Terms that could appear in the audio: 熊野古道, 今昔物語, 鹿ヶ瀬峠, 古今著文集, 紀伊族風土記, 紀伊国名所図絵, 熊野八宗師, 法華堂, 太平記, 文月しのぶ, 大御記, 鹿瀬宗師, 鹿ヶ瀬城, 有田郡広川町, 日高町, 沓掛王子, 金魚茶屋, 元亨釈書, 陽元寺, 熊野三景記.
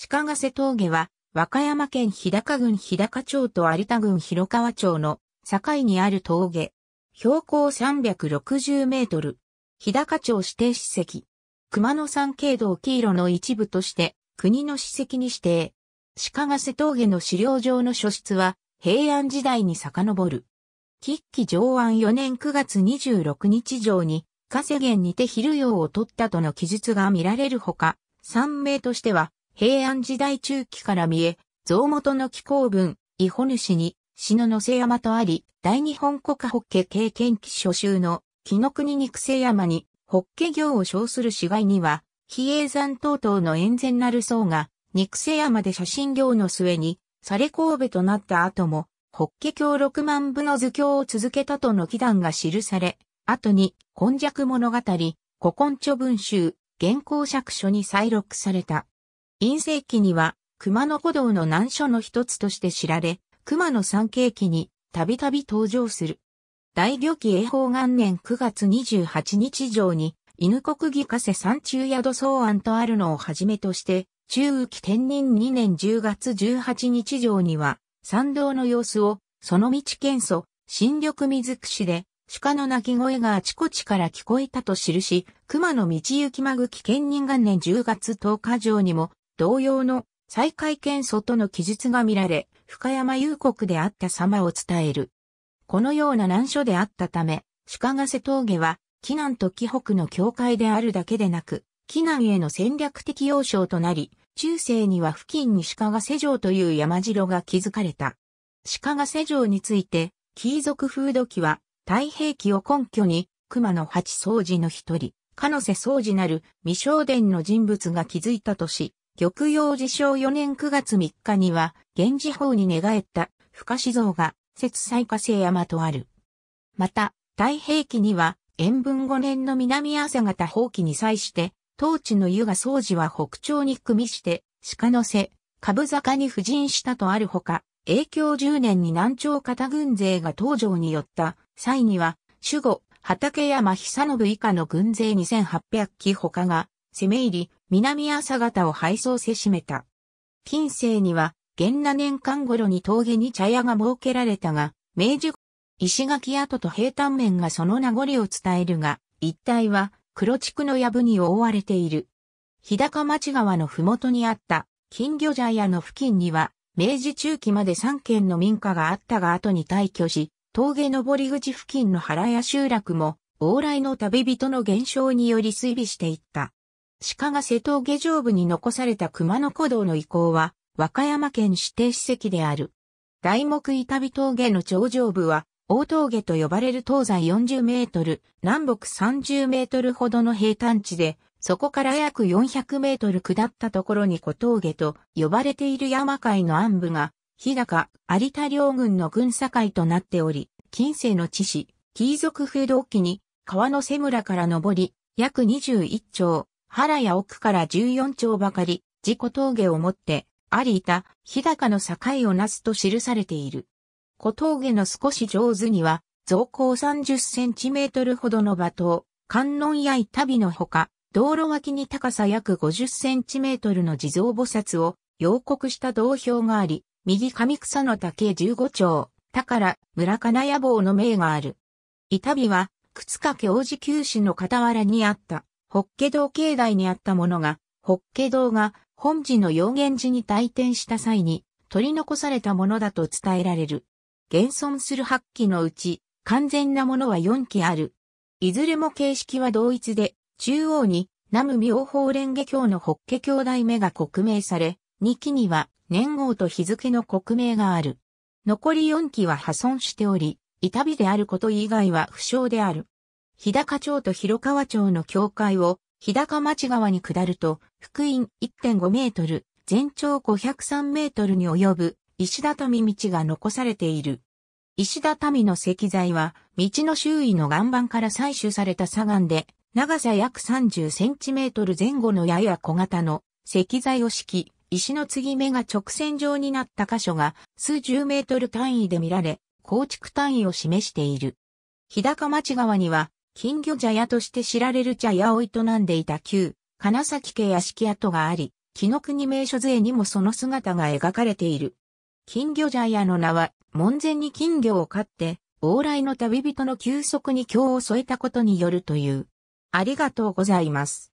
鹿ヶ瀬峠は、和歌山県日高郡日高町と有田郡広川町の境にある峠。標高360メートル。日高町指定史跡。熊野山経道黄色の一部として、国の史跡に指定。鹿ヶ瀬峠の資料上の書出は、平安時代に遡る。吉亀上安4年9月26日上に、鹿瀬源にて昼夜を取ったとの記述が見られるほか、山名としては、平安時代中期から見え、蔵元の紀行文、伊保主に、篠ノ瀬山とあり、大日本国法華経見記書集の、紀の国に久瀬山に、法華経を称する詩外には、比叡山等々の縁前なる僧が、に久瀬山で写真行の末に、され神戸となった後も、法華経6万部の図経を続けたとの記談が記され、後に、今昔物語、古今著文集、元寇釈書に再録された。殷世紀には熊野古道の難所の一つとして知られ、熊野三景記にたびたび登場する。大御記永保元年9月28日上に、犬国義加瀬山中宿草庵とあるのをはじめとして、中雨期天仁2年10月18日上には、参道の様子を、その道見祖、新緑水串で、鹿の鳴き声があちこちから聞こえたと記し、熊野道行間口建仁元年10月10日上にも、同様の再開見祖との記述が見られ、深山幽谷であった様を伝える。このような難所であったため、鹿ヶ瀬峠は、紀南と紀北の境界であるだけでなく、紀南への戦略的要衝となり、中世には付近に鹿ヶ瀬城という山城が築かれた。鹿ヶ瀬城について、紀伊族風土記は、太平記を根拠に、熊野八宗師の一人、鹿瀬宗師なる未承伝の人物が築いたとし、玉葉治承4年9月3日には、源氏法に寝返った、深志像が、摂西鹿瀬山とある。また、太平記には、延文5年の南朝方法記に際して、当地の湯河宗師は北朝に組みして、鹿の背、株坂に布陣したとあるほか、永享10年に南朝方軍勢が東条に寄った際には、守護、畠山久信以下の軍勢2800騎ほかが、攻め入り、南朝方を敗走せしめた。近世には、元和年間頃に峠に茶屋が設けられたが、明治、石垣跡と平坦面がその名残を伝えるが、一帯は黒竹の藪に覆われている。日高町川のふもとにあった、金魚茶屋の付近には、明治中期まで3軒の民家があったが後に退去し、峠登り口付近の原屋集落も、往来の旅人の減少により衰微していった。鹿ヶ瀬峠上部に残された熊野古道の遺構は、和歌山県指定史跡である。大目板飛峠の頂上部は、大峠と呼ばれる東西40メートル、南北30メートルほどの平坦地で、そこから約400メートル下ったところに小峠と呼ばれている山界の暗部が、日高、有田両郡の郡境となっており、近世の地史、紀伊族風土記に、川の瀬村から登り、約21町。原や奥から14町ばかり、自己峠をもって、有田、日高の境をなすと記されている。小峠の少し上手には、造高30センチメートルほどの馬頭、観音や板飛のほか、道路脇に高さ約50センチメートルの地蔵菩薩を、陽刻した道標があり、右上草の竹15丁、宝、村金屋坊の銘がある。板飛は、靴掛王子旧址の傍らにあった。法華堂境内にあったものが、法華堂が本寺の陽元寺に退転した際に取り残されたものだと伝えられる。現存する8基のうち、完全なものは4基ある。いずれも形式は同一で、中央に南無妙法蓮華経の法華経題目が刻銘され、2基には年号と日付の刻銘がある。残り4基は破損しており、板飛であること以外は不詳である。日高町と広川町の境界を日高町川に下ると、幅員 1.5 メートル、全長503メートルに及ぶ石畳道が残されている。石畳の石材は、道の周囲の岩盤から採取された砂岩で、長さ約30センチメートル前後のやや小型の石材を敷き、石の継ぎ目が直線状になった箇所が数十メートル単位で見られ、構築単位を示している。日高町川には、金魚茶屋として知られる茶屋を営んでいた旧金崎家屋敷跡があり、紀伊国名所図絵にもその姿が描かれている。金魚茶屋の名は、門前に金魚を飼って、往来の旅人の休息に興を添えたことによるという。ありがとうございます。